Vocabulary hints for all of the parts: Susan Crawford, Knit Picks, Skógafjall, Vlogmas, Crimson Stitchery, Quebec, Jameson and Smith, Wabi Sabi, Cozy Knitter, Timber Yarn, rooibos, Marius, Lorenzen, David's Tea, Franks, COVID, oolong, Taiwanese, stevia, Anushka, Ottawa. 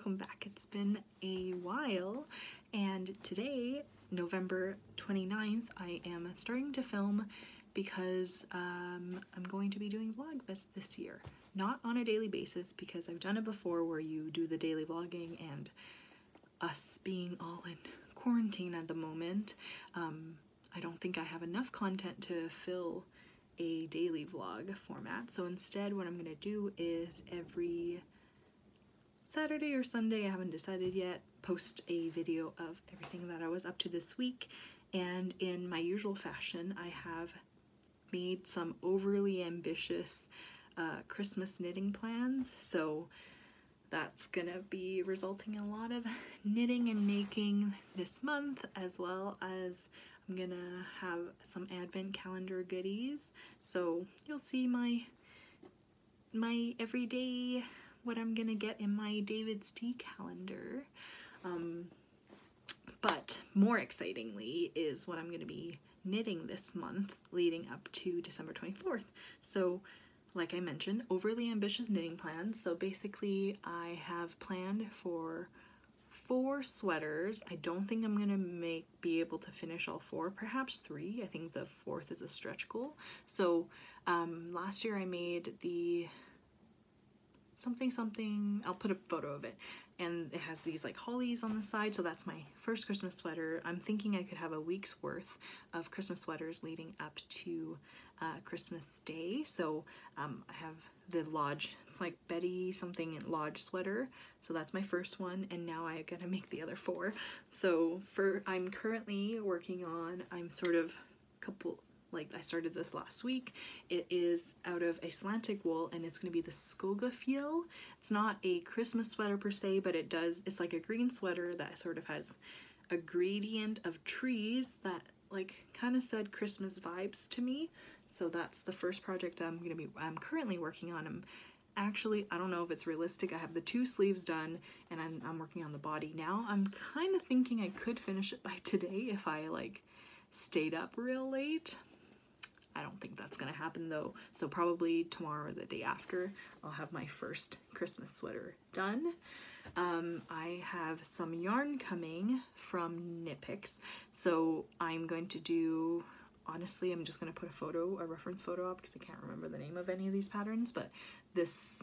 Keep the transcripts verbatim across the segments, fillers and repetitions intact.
welcome back. It's been a while, and today, November twenty-ninth, I am starting to film because um, I'm going to be doing Vlogmas this year. Not on a daily basis, because I've done it before where you do the daily vlogging, and us being all in quarantine at the moment, um, I don't think I have enough content to fill a daily vlog format. So instead, what I'm gonna do is every Saturday or Sunday, I haven't decided yet, post a video of everything that I was up to this week. And in my usual fashion, I have made some overly ambitious uh, Christmas knitting plans. So that's gonna be resulting in a lot of knitting and making this month, as well as I'm gonna have some advent calendar goodies. So you'll see my, my everyday, what I'm gonna get in my David's Tea calendar. Um, but more excitingly is what I'm gonna be knitting this month leading up to December twenty-fourth. So like I mentioned, overly ambitious knitting plans. So basically I have planned for four sweaters. I don't think I'm gonna make be able to finish all four, perhaps three. I think the fourth is a stretch goal. So um, last year I made the something something, I'll put a photo of it, and it has these like hollies on the side, so that's my first Christmas sweater. I'm thinking I could have a week's worth of Christmas sweaters leading up to uh, Christmas Day. So um, I have the Lodge, it's like Betty something Lodge sweater, so that's my first one, and now I gotta make the other four. So for I'm currently working on, I'm sort of couple like I started this last week. It is out of Icelandic wool, and it's gonna be the Skógafjall. It's not a Christmas sweater per se, but it does, it's like a green sweater that sort of has a gradient of trees that like kind of said Christmas vibes to me. So that's the first project I'm gonna be, I'm currently working on. I'm actually, I don't know if it's realistic. I have the two sleeves done, and I'm, I'm working on the body now. I'm kind of thinking I could finish it by today if I like stayed up real late. I don't think that's gonna happen though, so probably tomorrow or the day after I'll have my first Christmas sweater done. Um, I have some yarn coming from Knit Picks, so I'm going to do, honestly I'm just gonna put a photo, a reference photo up because I can't remember the name of any of these patterns, but this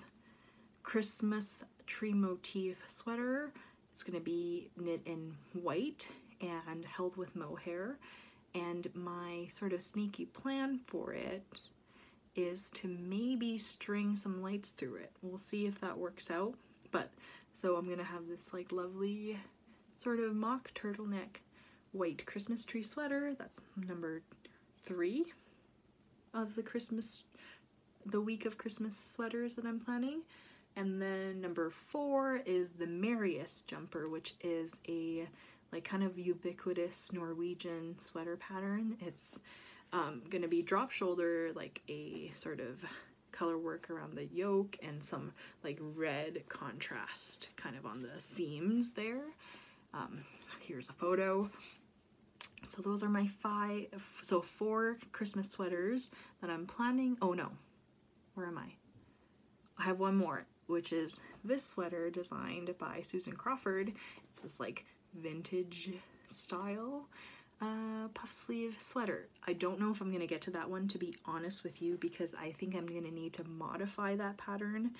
Christmas tree motif sweater, it's gonna be knit in white and held with mohair. And my sort of sneaky plan for it is to maybe string some lights through it. We'll see if that works out. But so I'm gonna have this like lovely sort of mock turtleneck white Christmas tree sweater. That's number three of the Christmas, the week of Christmas sweaters that I'm planning. And then number four is the Marius jumper, which is a like kind of ubiquitous Norwegian sweater pattern. It's um, gonna be drop shoulder, like a sort of color work around the yoke and some like red contrast kind of on the seams there. Um, here's a photo. So those are my five, so four Christmas sweaters that I'm planning. Oh no, where am I? I have one more, which is this sweater designed by Susan Crawford. It's this like vintage style uh, puff sleeve sweater. I don't know if I'm gonna get to that one, to be honest with you, because I think I'm gonna need to modify that pattern.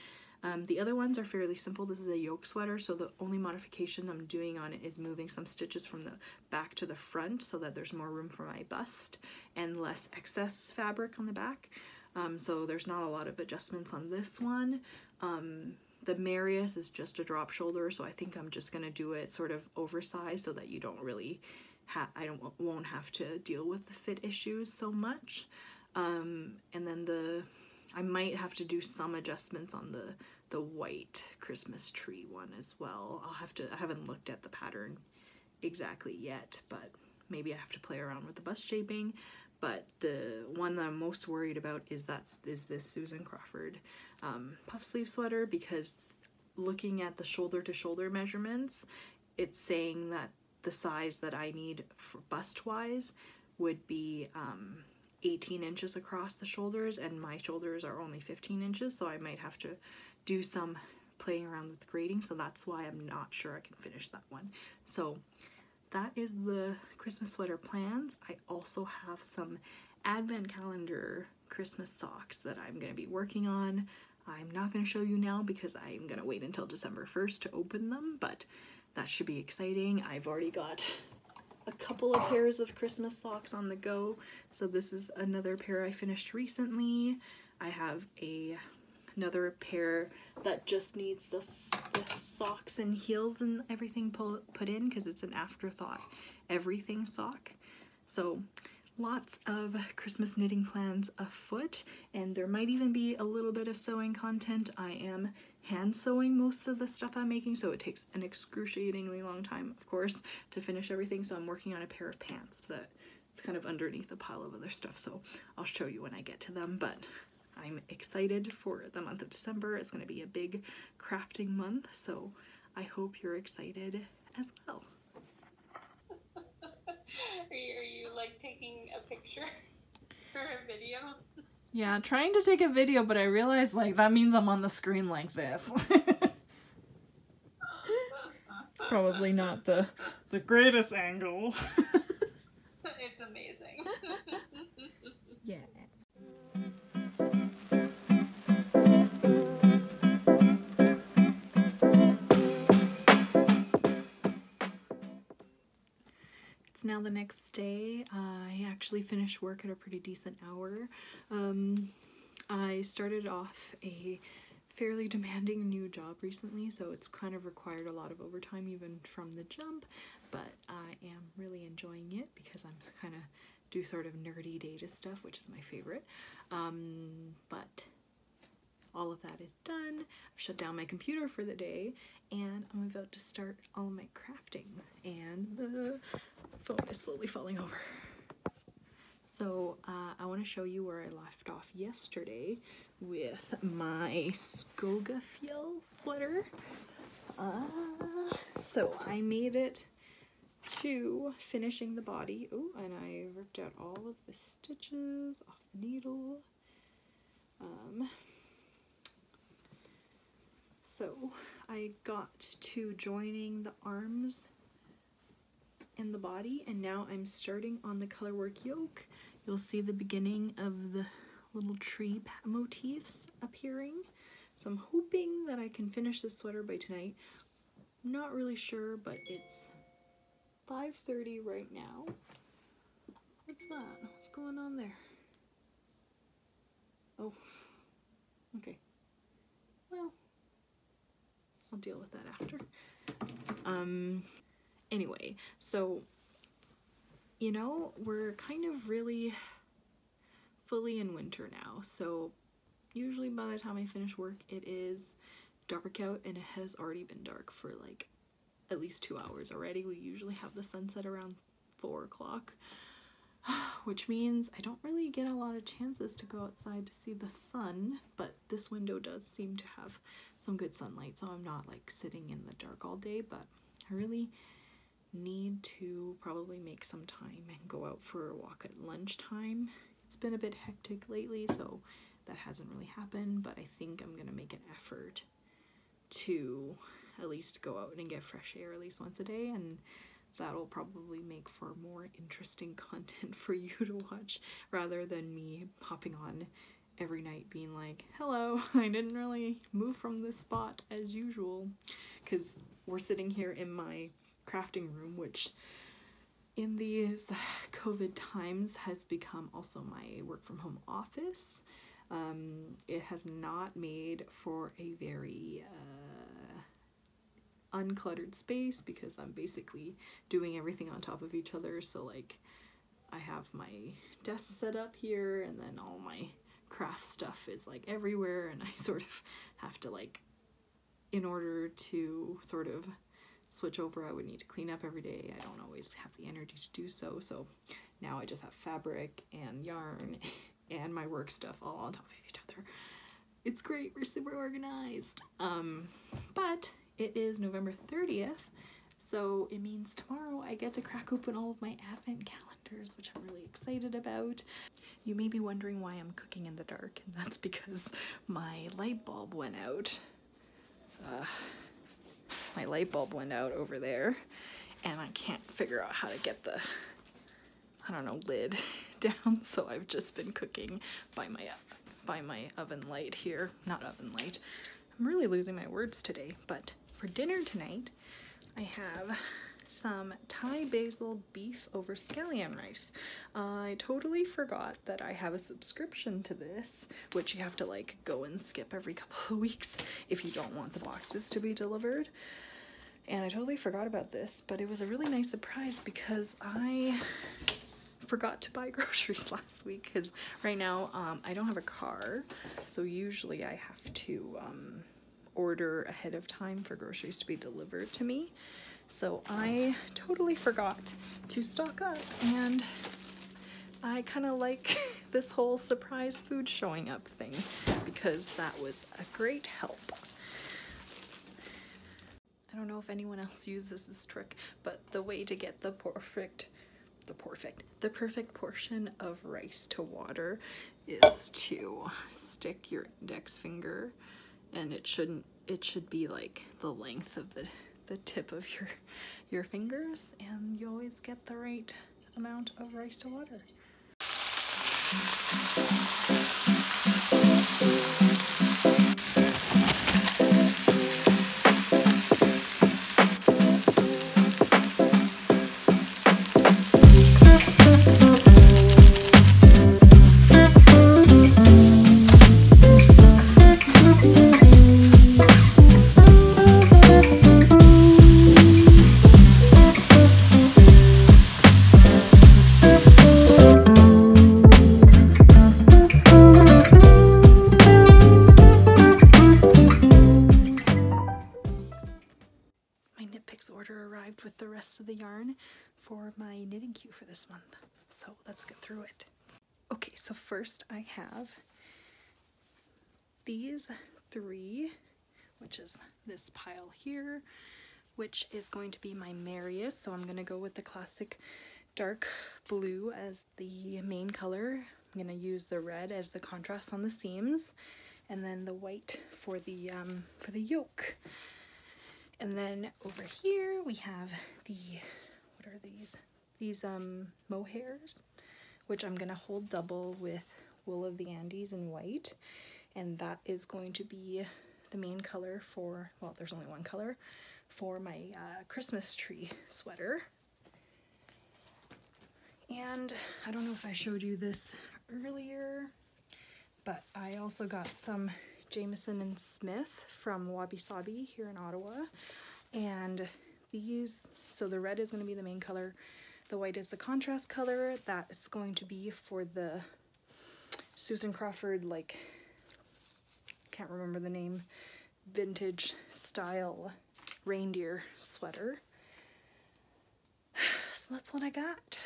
Um, the other ones are fairly simple. This is a yoke sweater, so the only modification I'm doing on it is moving some stitches from the back to the front so that there's more room for my bust and less excess fabric on the back. Um, so there's not a lot of adjustments on this one. Um, The Marius is just a drop shoulder, so I think I'm just gonna do it sort of oversized so that you don't really ha I don't won't have to deal with the fit issues so much. Um, and then the I might have to do some adjustments on the the white Christmas tree one as well. I'll have to I haven't looked at the pattern exactly yet, but maybe I have to play around with the bust shaping. But the one that I'm most worried about is that's is this Susan Crawford um, puff sleeve sweater, because looking at the shoulder to shoulder measurements, it's saying that the size that I need for bust wise would be um, eighteen inches across the shoulders, and my shoulders are only fifteen inches, so I might have to do some playing around with grading, so that's why I'm not sure I can finish that one. So that is the Christmas sweater plans. I also have some advent calendar Christmas socks that I'm going to be working on. I'm not going to show you now because I'm going to wait until December first to open them, but that should be exciting. I've already got a couple of pairs of Christmas socks on the go. So this is another pair I finished recently. I have a another pair that just needs the, the socks and heels and everything pull, put in because it's an afterthought everything sock. So lots of Christmas knitting plans afoot, and there might even be a little bit of sewing content. I am hand sewing most of the stuff I'm making, so it takes an excruciatingly long time, of course, to finish everything. So I'm working on a pair of pants that it's kind of underneath a pile of other stuff, so I'll show you when I get to them, but I'm excited for the month of December. It's going to be a big crafting month, so I hope you're excited as well. Are you, are you like taking a picture or a video? Yeah, trying to take a video, but I realized like that means I'm on the screen like this. It's probably not the the greatest angle. It's amazing. Yeah. Now the next day, uh, I actually finished work at a pretty decent hour. Um, I started off a fairly demanding new job recently, so it's kind of required a lot of overtime even from the jump, but I am really enjoying it because I'm kind of do sort of nerdy data stuff, which is my favorite. Um, but all of that is done. I've shut down my computer for the day, and I'm about to start all my crafting, and the phone is slowly falling over. So uh, I want to show you where I left off yesterday with my Skógafjall sweater. Uh, so I made it to finishing the body. Oh, and I ripped out all of the stitches off the needle. Um, so I got to joining the arms and the body, and now I'm starting on the colorwork yoke. You'll see the beginning of the little tree motifs appearing. So I'm hoping that I can finish this sweater by tonight. I'm not really sure, but it's five thirty right now. What's that? What's going on there? Oh, okay. Well, I'll deal with that after. Um, anyway, so, you know, we're kind of really fully in winter now. So usually by the time I finish work, it is dark out, and it has already been dark for like at least two hours already. We usually have the sunset around four o'clock, which means I don't really get a lot of chances to go outside to see the sun, but this window does seem to have some good sunlight, so I'm not like sitting in the dark all day, but I really need to probably make some time and go out for a walk at lunchtime. It's been a bit hectic lately, so that hasn't really happened, but I think I'm gonna make an effort to at least go out and get fresh air at least once a day, and that'll probably make for more interesting content for you to watch rather than me hopping on every night being like, hello, I didn't really move from this spot as usual, because we're sitting here in my crafting room, which in these COVID times has become also my work from home office. Um, it has not made for a very uh, uncluttered space because I'm basically doing everything on top of each other. So like I have my desk set up here, and then all my craft stuff is like everywhere, and I sort of have to like, in order to sort of switch over, I would need to clean up every day. I don't always have the energy to do so, so now I just have fabric and yarn and my work stuff all on top of each other. It's great, we're super organized. Um, but it is November thirtieth, so it means tomorrow I get to crack open all of my advent calendars, which I'm really excited about. You may be wondering why I'm cooking in the dark, and that's because my light bulb went out Uh, my light bulb went out over there, and I can't figure out how to get the, I don't know, lid down, so I've just been cooking by my, by my oven light here. Not oven light. I'm really losing my words today, but for dinner tonight, I have some Thai basil beef over scallion rice. Uh, I totally forgot that I have a subscription to this, which you have to like go and skip every couple of weeks if you don't want the boxes to be delivered. And I totally forgot about this, but it was a really nice surprise because I forgot to buy groceries last week because right now um, I don't have a car, so usually I have to um, order ahead of time for groceries to be delivered to me. So I totally forgot to stock up, and I kind of like this whole surprise food showing up thing because that was a great help. I don't know if anyone else uses this trick, but the way to get the perfect, the perfect, the perfect portion of rice to water is to stick your index finger, and it shouldn't, it should be like the length of the the tip of your your fingers, and you always get the right amount of rice to water. For this month, so let's get through it. Okay, so first I have these three, which is this pile here, which is going to be my Marius. So I'm gonna go with the classic dark blue as the main color. I'm gonna use the red as the contrast on the seams, and then the white for the um, for the yoke. And then over here we have the, what are these? These um, mohairs, which I'm gonna hold double with Wool of the Andes in white, and that is going to be the main color for, well, there's only one color, for my uh, Christmas tree sweater. And I don't know if I showed you this earlier, but I also got some Jameson and Smith from Wabi Sabi here in Ottawa, and these, so the red is gonna be the main color. The white is the contrast color. That is going to be for the Susan Crawford, like, can't remember the name, vintage style reindeer sweater. So that's what I got.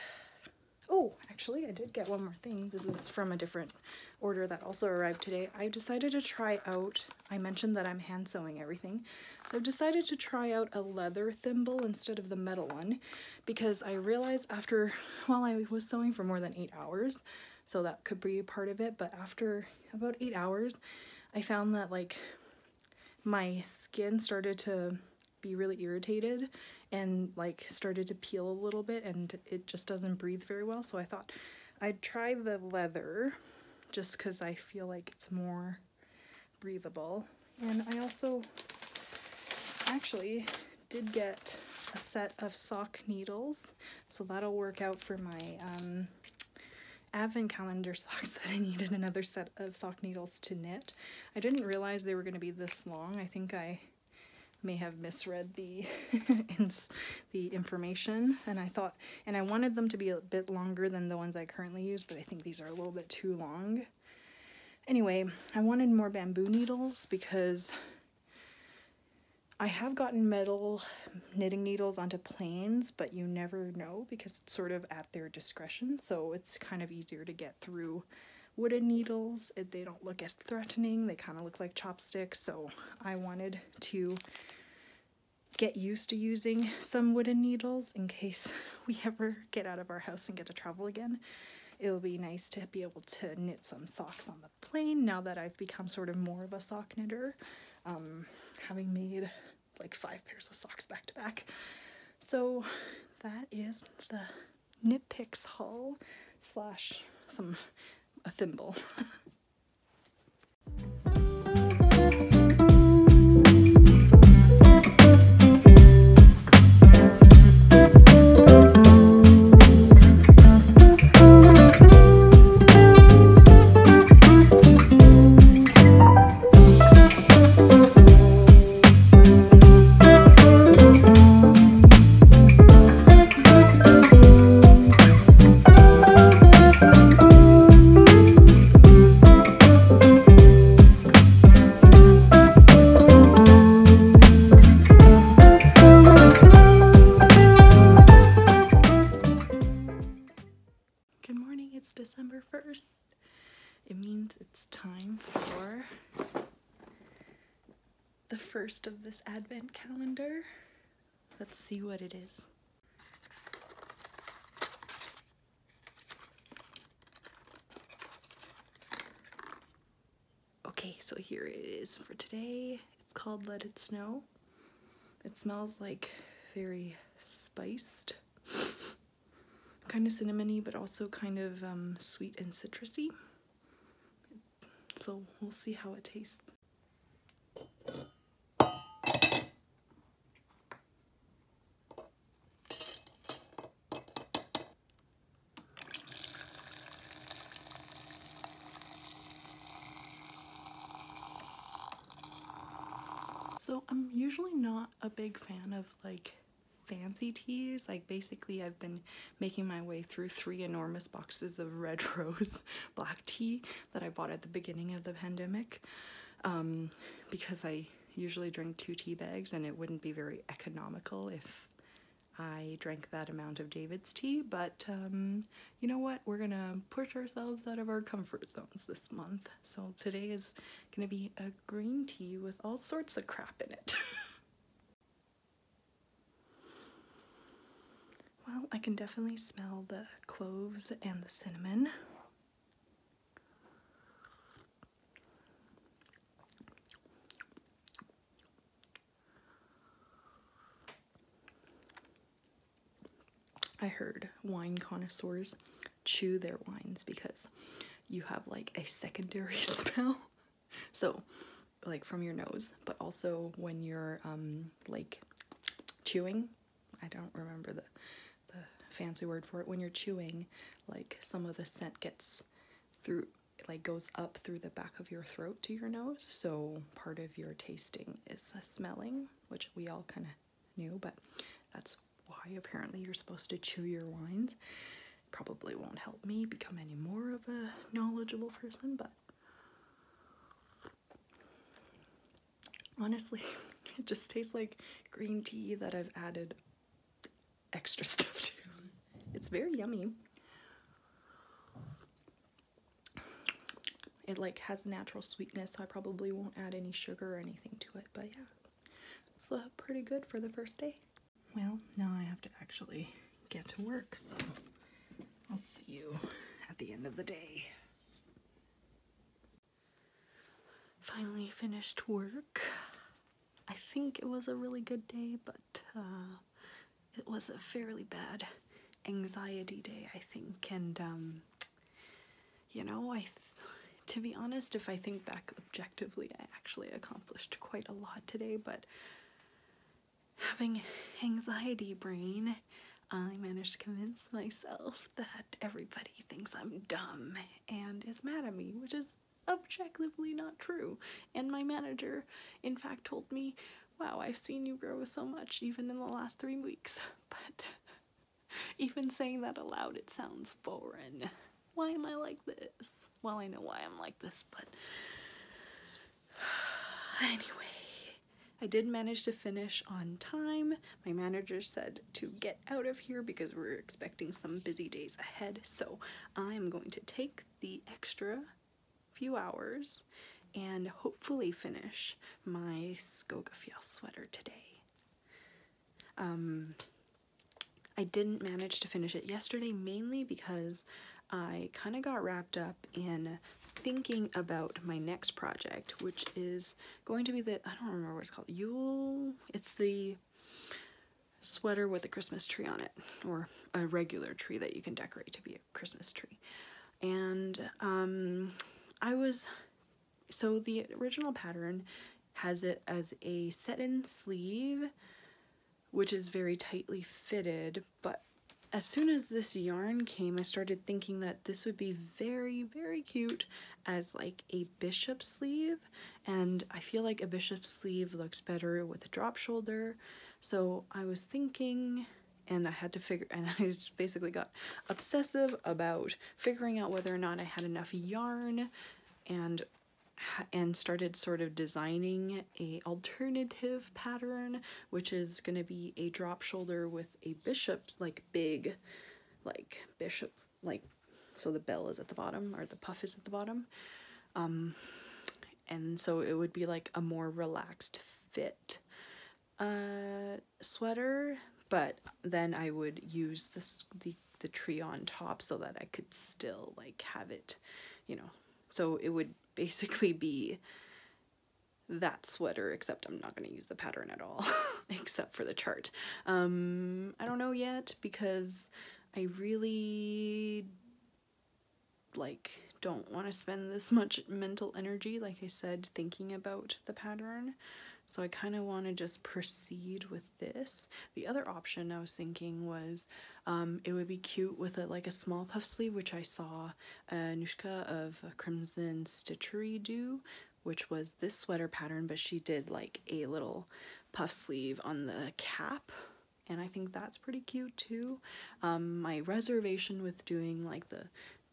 Oh, actually I did get one more thing. This is from a different order that also arrived today. I decided to try out, I mentioned that I'm hand sewing everything, so I've decided to try out a leather thimble instead of the metal one, because I realized after, well, I was sewing for more than eight hours, so that could be part of it, but after about eight hours, I found that like my skin started to be really irritated and like started to peel a little bit, and it just doesn't breathe very well, so I thought I'd try the leather just because I feel like it's more breathable. And I also actually did get a set of sock needles, so that'll work out for my um, advent calendar socks that I needed another set of sock needles to knit. I didn't realize they were going to be this long. I think I may have misread the the information, and I thought, and I wanted them to be a bit longer than the ones I currently use, but I think these are a little bit too long. Anyway, I wanted more bamboo needles because I have gotten metal knitting needles onto planes, but you never know because it's sort of at their discretion, so it's kind of easier to get through wooden needles. They don't look as threatening, they kind of look like chopsticks, so I wanted to get used to using some wooden needles in case we ever get out of our house and get to travel again. It'll be nice to be able to knit some socks on the plane now that I've become sort of more of a sock knitter. um, having made like five pairs of socks back to back. So that is the Knit Picks haul slash some a thimble. First of this advent calendar. Let's see what it is. Okay, so here it is for today. It's called Let It Snow. It smells like very spiced, kind of cinnamony, but also kind of um, sweet and citrusy. So we'll see how it tastes. So I'm usually not a big fan of like fancy teas. Like basically I've been making my way through three enormous boxes of Red Rose black tea that I bought at the beginning of the pandemic um, because I usually drink two tea bags and it wouldn't be very economical if I drank that amount of David's tea. But um, you know what? We're gonna push ourselves out of our comfort zones this month. So today is gonna be a green tea with all sorts of crap in it. Well, I can definitely smell the cloves and the cinnamon. I heard wine connoisseurs chew their wines because you have like a secondary smell. So like from your nose, but also when you're um, like chewing, I don't remember the, the fancy word for it. When you're chewing, like some of the scent gets through, like goes up through the back of your throat to your nose. So part of your tasting is smelling, which we all kind of knew, but that's why apparently you're supposed to chew your wines. Probably won't help me become any more of a knowledgeable person, but honestly, it just tastes like green tea that I've added extra stuff to. It's very yummy. It like has natural sweetness, so I probably won't add any sugar or anything to it, but yeah, it's uh, pretty good for the first day. Well, now I have to actually get to work, so I'll see you at the end of the day. Finally finished work. I think it was a really good day, but uh, it was a fairly bad anxiety day, I think. And, um, you know, I th to be honest, if I think back objectively, I actually accomplished quite a lot today, but having anxiety brain, I managed to convince myself that everybody thinks I'm dumb and is mad at me, which is objectively not true. And my manager, in fact, told me, wow, I've seen you grow so much even in the last three weeks. But even saying that aloud, it sounds foreign. Why am I like this? Well, I know why I'm like this, but anyway. I did manage to finish on time. My manager said to get out of here because we're expecting some busy days ahead. So I'm going to take the extra few hours and hopefully finish my Skógafjall sweater today. Um, I didn't manage to finish it yesterday mainly because I kind of got wrapped up in thinking about my next project, which is going to be the, I don't remember what it's called, Yule, it's the sweater with a Christmas tree on it, or a regular tree that you can decorate to be a Christmas tree. And um, I was, so the original pattern has it as a set-in sleeve, which is very tightly fitted, but as soon as this yarn came, I started thinking that this would be very, very cute as like a bishop sleeve, and I feel like a bishop sleeve looks better with a drop shoulder. So I was thinking, and I had to figure, and I just basically got obsessive about figuring out whether or not I had enough yarn, and and started sort of designing a alternative pattern, which is going to be a drop shoulder with a bishop's like big like bishop like so the bell is at the bottom, or the puff is at the bottom, um and so it would be like a more relaxed fit uh sweater, but then I would use this the the tree on top so that I could still like have it, you know, so it would basically be that sweater, except I'm not going to use the pattern at all except for the chart. Um, I don't know yet, because I really like don't want to spend this much mental energy, like I said, thinking about the pattern. So I kind of want to just proceed with this. The other option I was thinking was um, it would be cute with a, like a small puff sleeve, which I saw uh, Anushka of uh, Crimson Stitchery do, which was this sweater pattern, but she did like a little puff sleeve on the cap. And I think that's pretty cute too. Um, my reservation with doing like the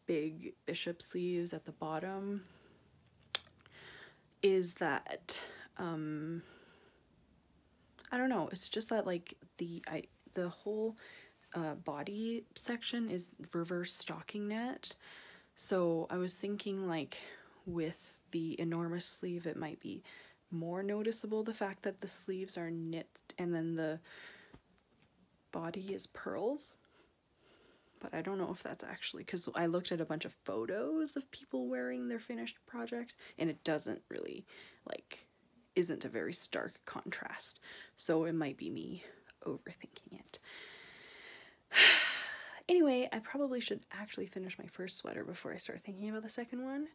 big bishop sleeves at the bottom is that Um, I don't know, it's just that like the I the whole uh, body section is reverse stocking net, so I was thinking like with the enormous sleeve it might be more noticeable the fact that the sleeves are knit and then the body is pearls. But I don't know if that's actually, because I looked at a bunch of photos of people wearing their finished projects and it doesn't really like isn't a very stark contrast, so it might be me overthinking it. Anyway, I probably should actually finish my first sweater before I start thinking about the second one,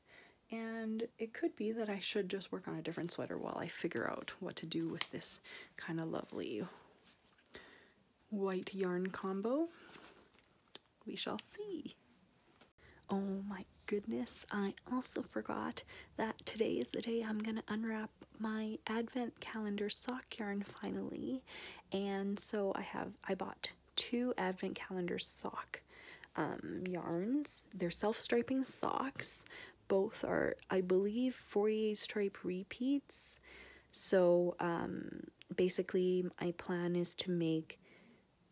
and it could be that I should just work on a different sweater while I figure out what to do with this kind of lovely white yarn combo. We shall see. Oh my goodness, I also forgot that today is the day I'm gonna unwrap my advent calendar sock yarn finally. And so I have I bought two advent calendar sock um, yarns. They're self-striping socks. Both are, I believe, forty-eight stripe repeats. So um, basically my plan is to make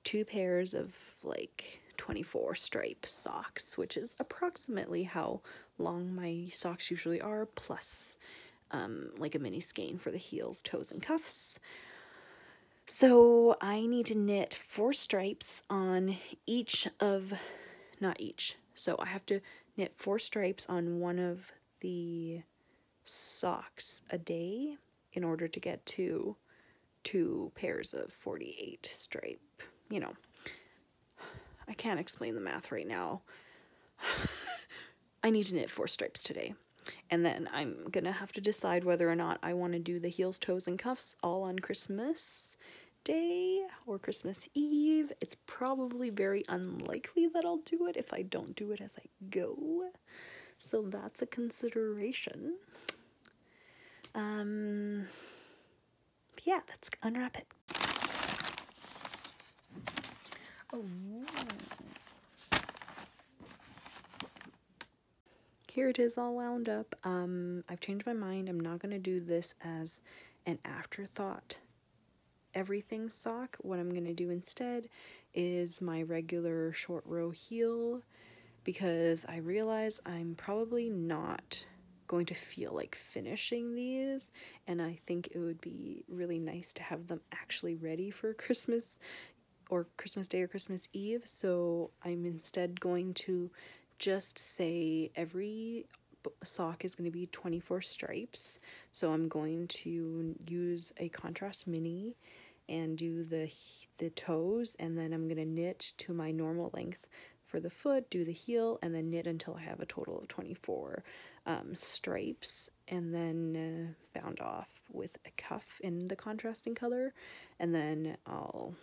two pairs of like twenty-four stripe socks, which is approximately how long my socks usually are, plus um, like a mini skein for the heels, toes, and cuffs. So I need to knit four stripes on each of, not each, so I have to knit four stripes on one of the socks a day in order to get to two pairs of forty-eight stripe, you know. I can't explain the math right now. I need to knit four stripes today, and then I'm gonna have to decide whether or not I want to do the heels, toes, and cuffs all on Christmas Day or Christmas Eve. It's probably very unlikely that I'll do it if I don't do it as I go, so that's a consideration. Um, yeah, let's unwrap it. Oh. Here it is all wound up. Um, I've changed my mind. I'm not going to do this as an afterthought everything sock. What I'm going to do instead is my regular short row heel, because I realize I'm probably not going to feel like finishing these, and I think it would be really nice to have them actually ready for Christmas or Christmas Day or Christmas Eve, so I'm instead going to just say every sock is going to be twenty-four stripes. So I'm going to use a contrast mini and do the, the toes, and then I'm going to knit to my normal length for the foot, do the heel, and then knit until I have a total of twenty-four um, stripes, and then uh, bound off with a cuff in the contrasting color, and then I'll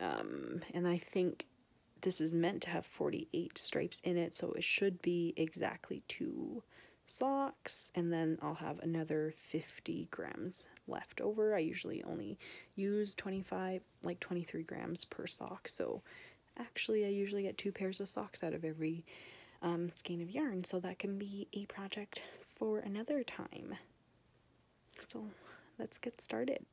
um, and I think this is meant to have forty-eight stripes in it, so it should be exactly two socks, and then I'll have another fifty grams left over. I usually only use twenty-five, like twenty-three grams per sock, so actually I usually get two pairs of socks out of every um, skein of yarn, so that can be a project for another time. So let's get started.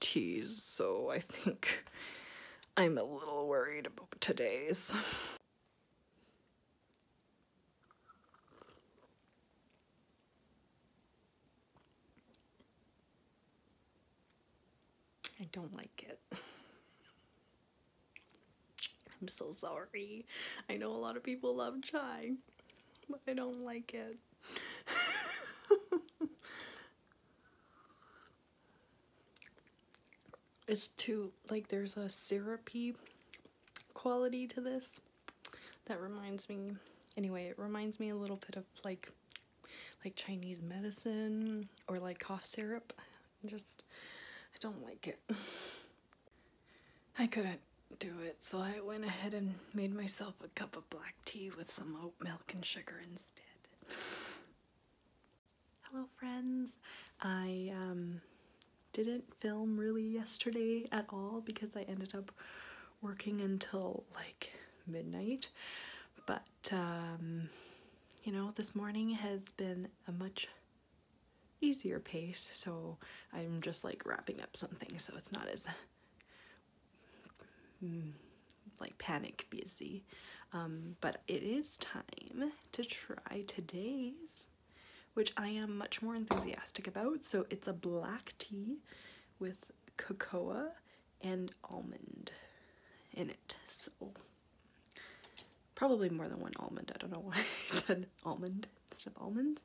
Teas, so I think I'm a little worried about today's. I don't like it. I'm so sorry. I know a lot of people love chai, but I don't like it. It's too, like, there's a syrupy quality to this that reminds me, anyway, it reminds me a little bit of like like Chinese medicine or like cough syrup. Just, I don't like it. I couldn't do it, so I went ahead and made myself a cup of black tea with some oat milk and sugar instead. Hello friends, I um didn't film really yesterday at all because I ended up working until like midnight, but um, you know, this morning has been a much easier pace, so I'm just like wrapping up something, so it's not as mm, like panic busy, um, but it is time to try today's, which I am much more enthusiastic about. So it's a black tea with cocoa and almond in it. So probably more than one almond. I don't know why I said almond instead of almonds.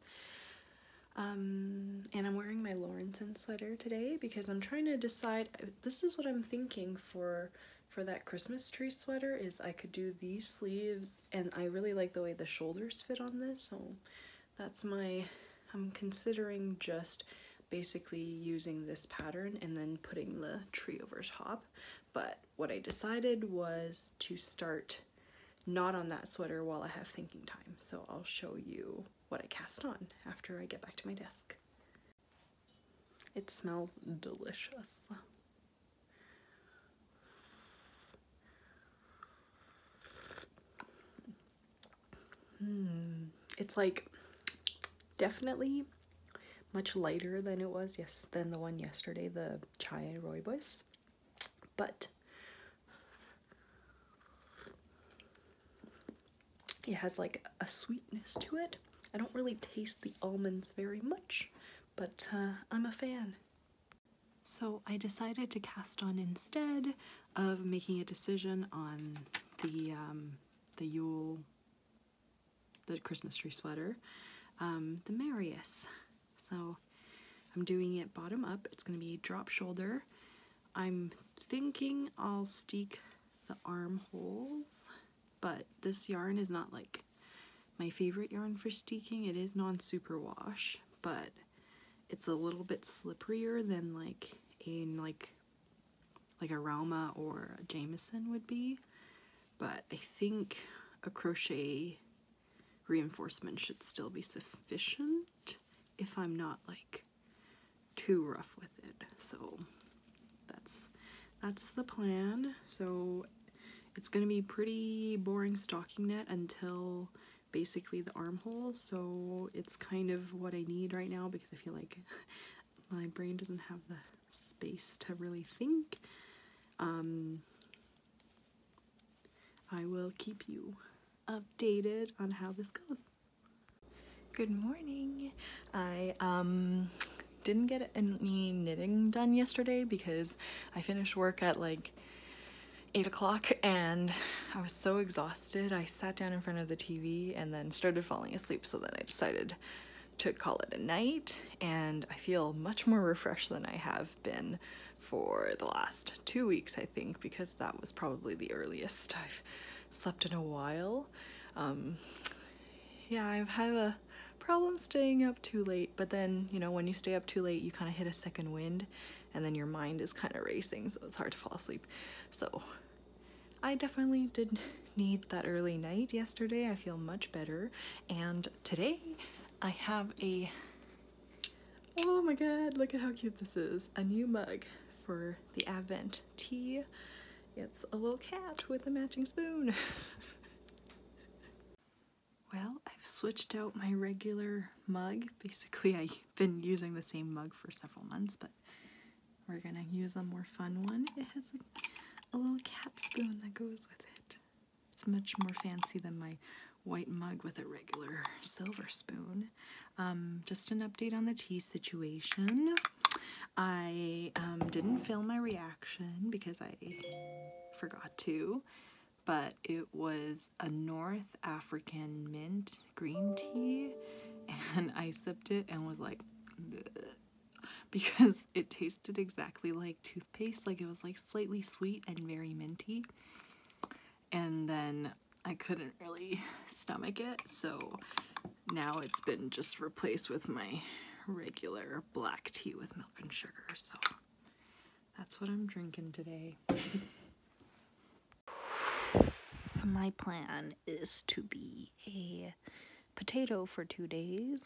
Um, and I'm wearing my Lorenzen sweater today because I'm trying to decide, this is what I'm thinking for for that Christmas tree sweater, is I could do these sleeves, and I really like the way the shoulders fit on this, so that's my, I'm considering just basically using this pattern and then putting the tree over top. But what I decided was to start not on that sweater while I have thinking time. So I'll show you what I cast on after I get back to my desk. It smells delicious. Mm, it's like, definitely much lighter than it was, yes, than the one yesterday, the chai rooibos, but it has like a sweetness to it. I don't really taste the almonds very much, but uh, I'm a fan. So I decided to cast on instead of making a decision on the um, the Yule, the Christmas tree sweater. Um, the Marius. So I'm doing it bottom up. It's going to be drop shoulder. I'm thinking I'll steek the armholes, but this yarn is not like my favorite yarn for steeking. It is non-superwash, but it's a little bit slipperier than like a like like a Roma or a Jameson would be. But I think a crochet reinforcement should still be sufficient if I'm not like too rough with it. So that's that's the plan. So it's gonna be pretty boring stocking net until basically the armhole, so it's kind of what I need right now because I feel like my brain doesn't have the space to really think. Um, I will keep you updated on how this goes. Good morning! I um, didn't get any knitting done yesterday because I finished work at like eight o'clock and I was so exhausted. I sat down in front of the T V and then started falling asleep, so then I decided to call it a night, and I feel much more refreshed than I have been for the last two weeks, I think, because that was probably the earliest I've slept in a while. Um, yeah, I've had a problem staying up too late, but then, you know, when you stay up too late, you kind of hit a second wind, and then your mind is kind of racing, so it's hard to fall asleep. So I definitely did need that early night yesterday. I feel much better. And today I have a, oh my god, look at how cute this is, a new mug for the Advent tea. It's a little cat with a matching spoon. Well, I've switched out my regular mug. Basically, I've been using the same mug for several months, but we're gonna use a more fun one. It has a, a little cat spoon that goes with it. It's much more fancy than my white mug with a regular silver spoon. Um, just an update on the tea situation. I um, didn't film my reaction because I forgot to, but it was a North African mint green tea, and I sipped it and was like, bleh, because it tasted exactly like toothpaste. Like, it was like slightly sweet and very minty, and then I couldn't really stomach it, so now it's been just replaced with my regular black tea with milk and sugar. So that's what I'm drinking today. My plan is to be a potato for two days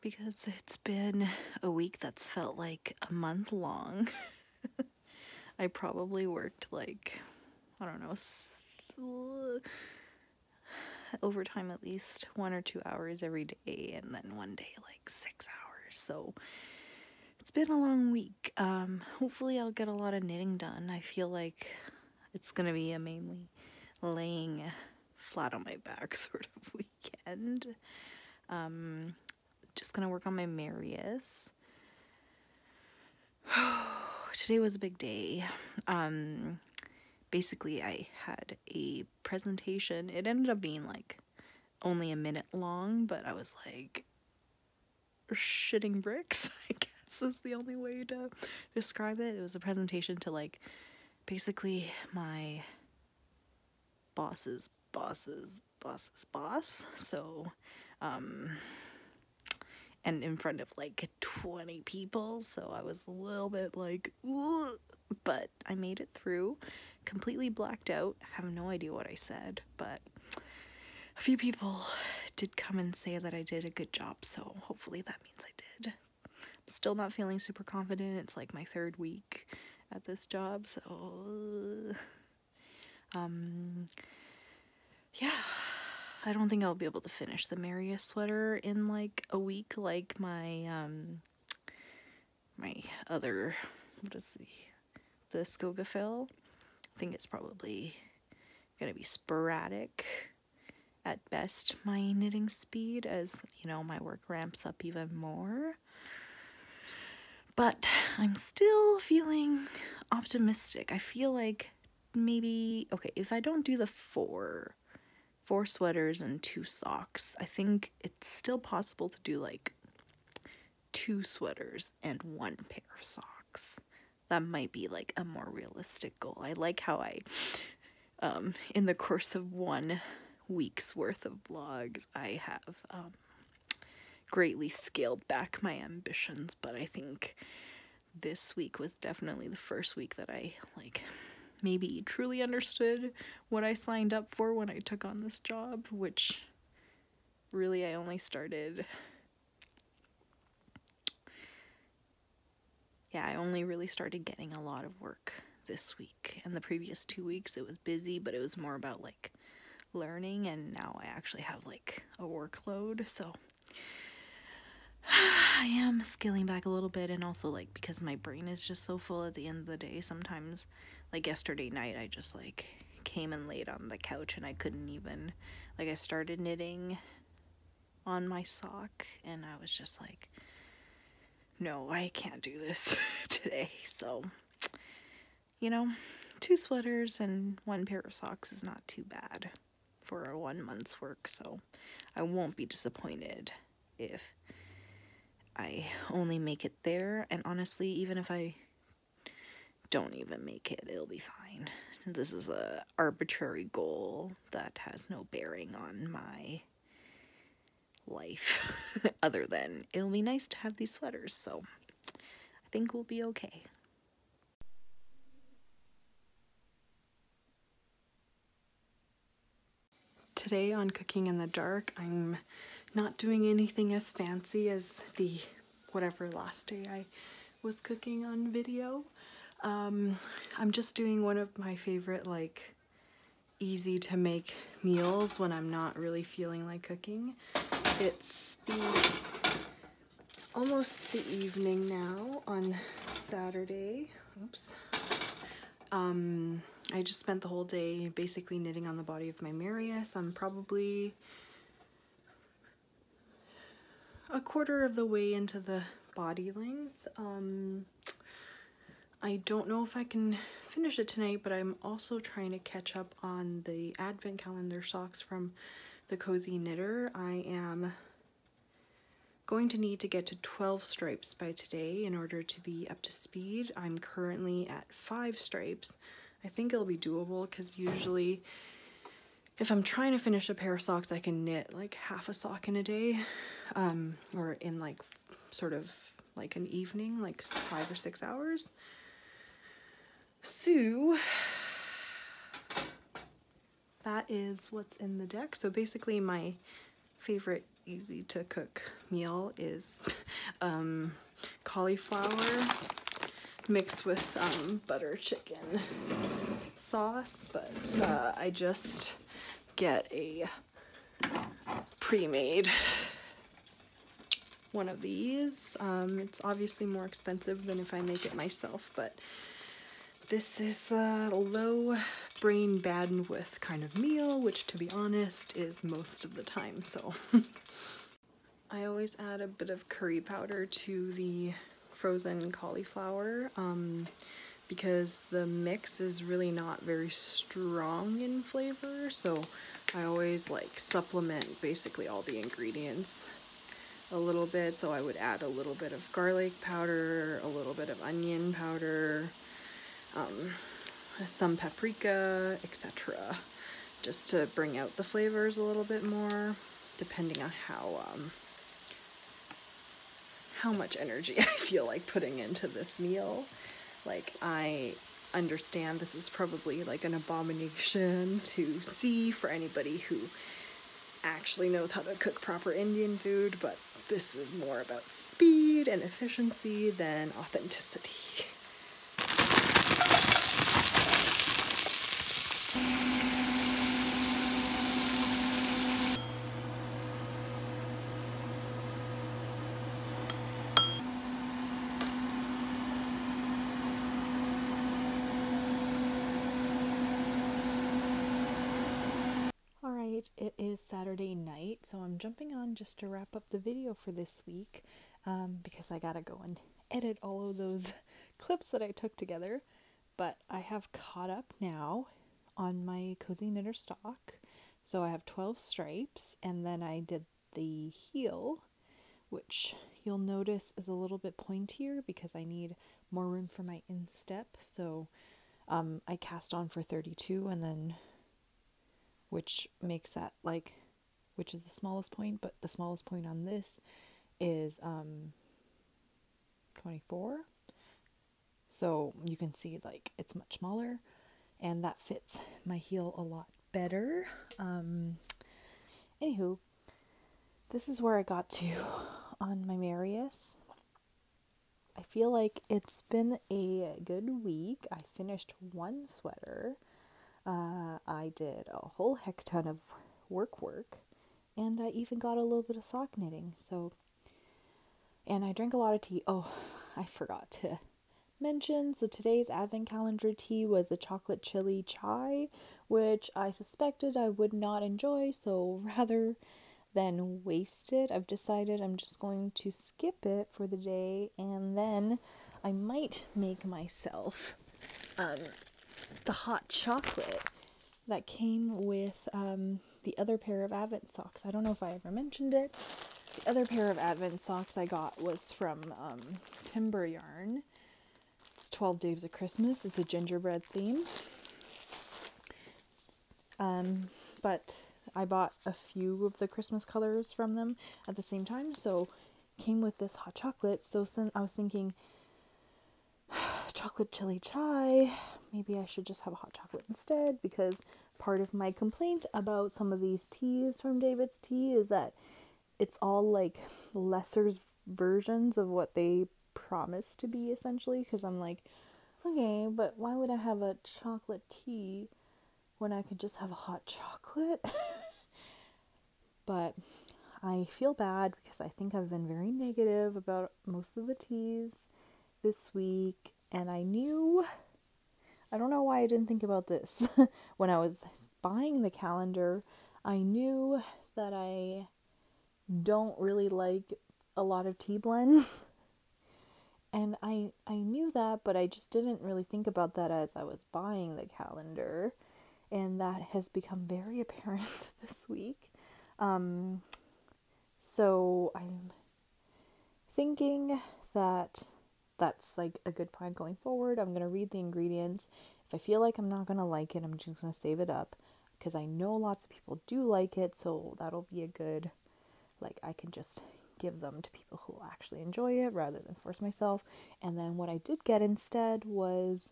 because it's been a week that's felt like a month long. I probably worked like, I don't know, overtime at least one or two hours every day, and then one day like six hours. So it's been a long week. Um, hopefully I'll get a lot of knitting done. I feel like it's gonna be a mainly laying flat on my back sort of weekend. Um, just gonna work on my Marius. Today was a big day. Um, basically I had a presentation. It ended up being like only a minute long, but I was like shitting bricks, I guess is the only way to describe it. It was a presentation to like basically my boss's boss's boss's boss. So, um, and in front of like twenty people, so I was a little bit like, ugh, but I made it through. Completely blacked out, I have no idea what I said, but a few people did come and say that I did a good job, so hopefully that means I did. I'm still not feeling super confident. It's like my third week at this job, so um yeah, I don't think I'll be able to finish the Marius sweater in like a week like my um my other, what is the the Skógafjall. I think it's probably gonna be sporadic at best, my knitting speed, as you know, my work ramps up even more. But I'm still feeling optimistic. I feel like maybe, okay, if I don't do the four, four sweaters and two socks, I think it's still possible to do like two sweaters and one pair of socks. That might be like a more realistic goal. I like how I, um, in the course of one week's worth of vlogs, I have um, greatly scaled back my ambitions, but I think this week was definitely the first week that I, like, maybe truly understood what I signed up for when I took on this job, which really I only started... Yeah, I only really started getting a lot of work this week. And the previous two weeks it was busy, but it was more about, like, learning, and now I actually have, like, a workload, so... I am scaling back a little bit, and also, like, because my brain is just so full at the end of the day sometimes. Like yesterday night I just, like, came and laid on the couch and I couldn't even, like, I started knitting on my sock and I was just like, no, I can't do this today. So, you know, two sweaters and one pair of socks is not too bad for a one month's work, so I won't be disappointed if I only make it there. And honestly, even if I don't even make it, it'll be fine. This is a arbitrary goal that has no bearing on my life other than it'll be nice to have these sweaters, so I think we'll be okay. Today on Cooking in the Dark, I'm not doing anything as fancy as the whatever last day I was cooking on video. Um, I'm just doing one of my favorite, like, easy to make meals when I'm not really feeling like cooking. It's the almost the evening now on Saturday. Oops. Um, I just spent the whole day basically knitting on the body of my Marius. I'm probably a quarter of the way into the body length. Um, I don't know if I can finish it tonight, but I'm also trying to catch up on the advent calendar socks from the Cozy Knitter. I am going to need to get to twelve stripes by today in order to be up to speed. I'm currently at five stripes. I think it'll be doable because usually if I'm trying to finish a pair of socks, I can knit like half a sock in a day, um, or in like sort of like an evening, like five or six hours. So that is what's in the deck. So basically my favorite easy to cook meal is um, cauliflower mixed with um, butter chicken sauce, but uh, I just get a pre-made one of these. Um, it's obviously more expensive than if I make it myself, but this is a low brain bandwidth kind of meal, which, to be honest, is most of the time, so. I always add a bit of curry powder to the frozen cauliflower um, because the mix is really not very strong in flavor, so I always, like, supplement basically all the ingredients a little bit. So I would add a little bit of garlic powder, a little bit of onion powder, Um, some paprika, et cetera, just to bring out the flavors a little bit more, depending on how um, how much energy I feel like putting into this meal. Like, I understand this is probably like an abomination to see for anybody who actually knows how to cook proper Indian food, but this is more about speed and efficiency than authenticity. It is Saturday night, so I'm jumping on just to wrap up the video for this week um, because I gotta go and edit all of those clips that I took together. But I have caught up now on my Cozy Knitter stock, so I have twelve stripes, and then I did the heel, which you'll notice is a little bit pointier because I need more room for my instep. So um, I cast on for thirty-two, and then which makes that like, which is the smallest point, but the smallest point on this is um, twenty-four. So you can see like it's much smaller, and that fits my heel a lot better. Um, anywho, this is where I got to on my Marius. I feel like it's been a good week. I finished one sweater. Uh, I did a whole heck ton of work work, and I even got a little bit of sock knitting. So, and I drank a lot of tea. Oh, I forgot to mention, so today's advent calendar tea was a chocolate chili chai, which I suspected I would not enjoy, so rather than waste it, I've decided I'm just going to skip it for the day, and then I might make myself um, the hot chocolate that came with um, the other pair of advent socks. I don't know if I ever mentioned it. The other pair of advent socks I got was from um, Timber Yarn. twelve Days of Christmas. It's a gingerbread theme. Um, but I bought a few of the Christmas colors from them at the same time, so came with this hot chocolate. So since I was thinking chocolate chili chai, maybe I should just have a hot chocolate instead, because part of my complaint about some of these teas from David's Tea is that it's all like lesser versions of what they promise to be, essentially, because I'm like, okay, but why would I have a chocolate tea when I could just have a hot chocolate? But I feel bad because I think I've been very negative about most of the teas this week, and I knew, I don't know why I didn't think about this when I was buying the calendar. I knew that I don't really like a lot of tea blends. And I, I knew that, but I just didn't really think about that as I was buying the calendar. And that has become very apparent this week. Um, so I'm thinking that that's like a good plan going forward. I'm going to read the ingredients. If I feel like I'm not going to like it, I'm just going to save it up, because I know lots of people do like it. So that'll be a good, like, I can just give them to people who actually enjoy it rather than force myself. And then what I did get instead was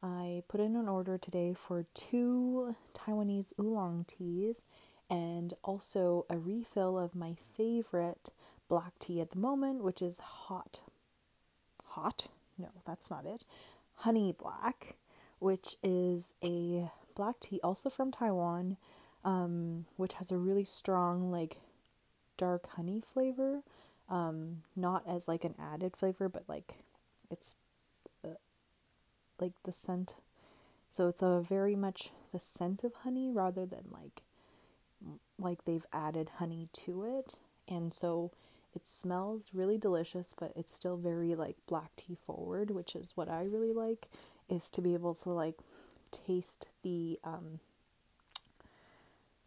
I put in an order today for two Taiwanese oolong teas, and also a refill of my favorite black tea at the moment, which is hot hot no that's not it honey black, which is a black tea also from Taiwan, um, which has a really strong like dark honey flavor, um, not as like an added flavor, but like it's uh, like the scent. So it's a very much the scent of honey rather than like like they've added honey to it, and so it smells really delicious, but it's still very like black tea forward, which is what I really like, is to be able to like taste the um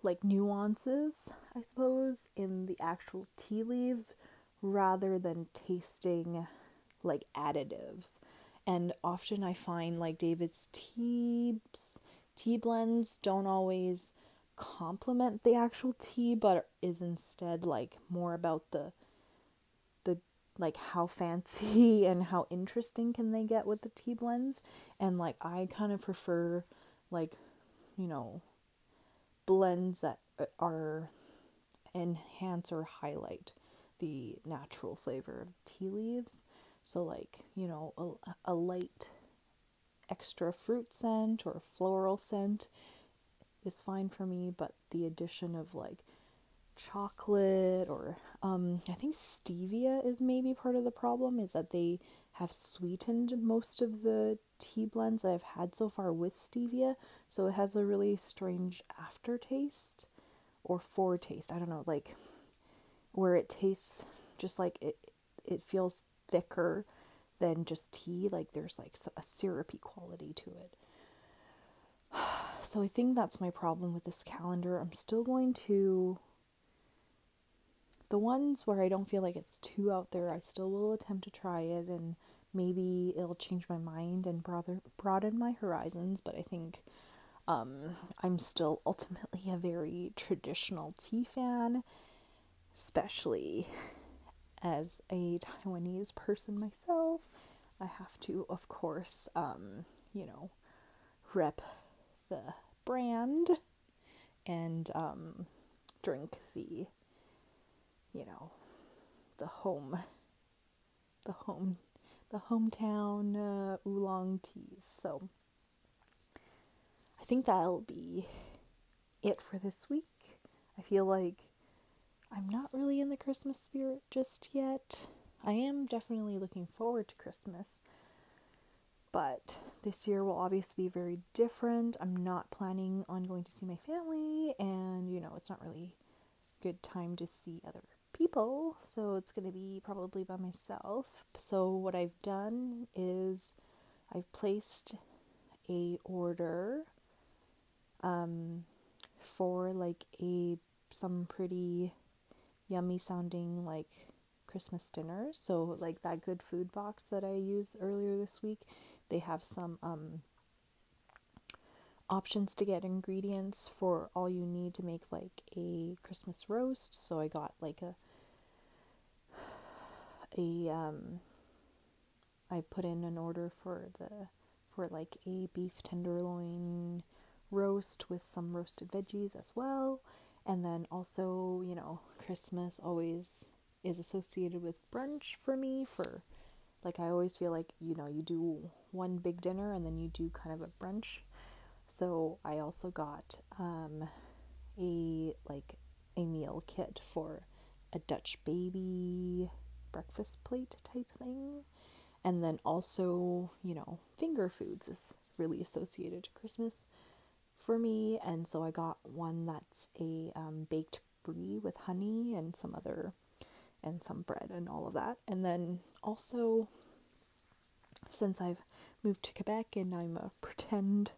like nuances, I suppose, in the actual tea leaves rather than tasting like additives. And often I find like David's tea tea blends don't always complement the actual tea, but is instead like more about the the like how fancy and how interesting can they get with the tea blends. And like I kind of prefer like, you know, blends that are enhance or highlight the natural flavor of tea leaves. So like, you know, a, a light extra fruit scent or floral scent is fine for me, but the addition of like chocolate or um I think stevia is maybe part of the problem, is that they have sweetened most of the tea blends that I've had so far with stevia, so it has a really strange aftertaste or foretaste, I don't know, like where it tastes just like it it feels thicker than just tea, like there's like a syrupy quality to it. So I think that's my problem with this calendar. I'm still going to, the ones where I don't feel like it's too out there, I still will attempt to try it, and maybe it'll change my mind and broader, broaden my horizons. But I think um, I'm still ultimately a very traditional tea fan, especially as a Taiwanese person myself, I have to, of course, um, you know, rep the brand and um, drink the, you know, the home, the home, the hometown uh, oolong teas. So I think that'll be it for this week. I feel like I'm not really in the Christmas spirit just yet. I am definitely looking forward to Christmas, but this year will obviously be very different. I'm not planning on going to see my family, and you know, it's not really a good time to see other people, so it's going to be probably by myself. So what I've done is I've placed a order um, for like a some pretty yummy sounding like Christmas dinner. So like that good food box that I used earlier this week, they have some um, options to get ingredients for all you need to make like a Christmas roast. So I got like a a um, I put in an order for the for like a beef tenderloin roast with some roasted veggies as well. And then also, you know, Christmas always is associated with brunch for me, for like I always feel like, you know, you do one big dinner and then you do kind of a brunch. So I also got um, a like a meal kit for a Dutch baby breakfast plate type thing. And then also, you know, finger foods is really associated to Christmas for me, and so I got one that's a um, baked brie with honey and some other and some bread and all of that. And then also, since I've moved to Quebec and I'm a pretend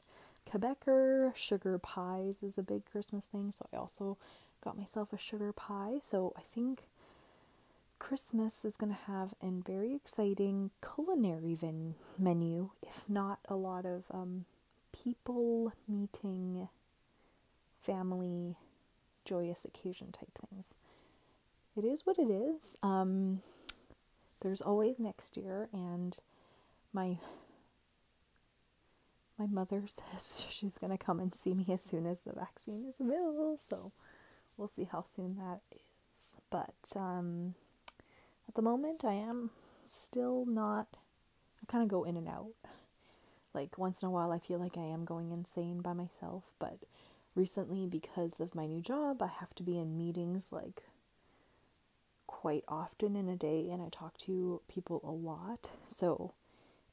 Quebecer, sugar pies is a big Christmas thing, so I also got myself a sugar pie. So I think Christmas is going to have a very exciting culinary ven- menu, if not a lot of um people meeting, family, joyous occasion type things. It is what it is. Um, there's always next year, and my my mother says she's gonna come and see me as soon as the vaccine is available. So we'll see how soon that is. But um, at the moment, I am still not. I kind of go in and out. Like, once in a while I feel like I am going insane by myself, but recently, because of my new job, I have to be in meetings, like, quite often in a day, and I talk to people a lot, so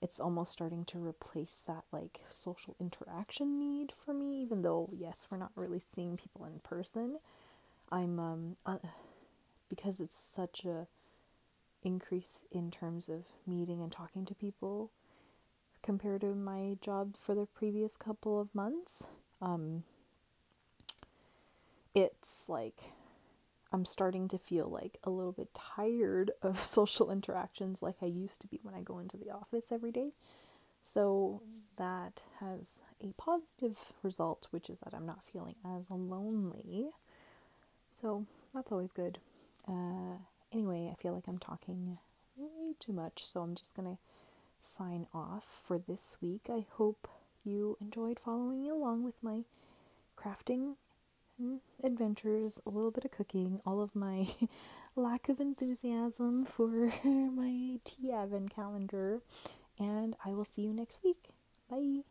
it's almost starting to replace that, like, social interaction need for me, even though, yes, we're not really seeing people in person. I'm, um, uh, because it's such a increase in terms of meeting and talking to people, compared to my job for the previous couple of months, um, it's like I'm starting to feel like a little bit tired of social interactions like I used to be when I go into the office every day. So that has a positive result, which is that I'm not feeling as lonely. So that's always good. Uh, anyway, I feel like I'm talking way too much, so I'm just gonna sign off for this week. I hope you enjoyed following along with my crafting adventures, a little bit of cooking, all of my lack of enthusiasm for my tea advent calendar, and I will see you next week. Bye!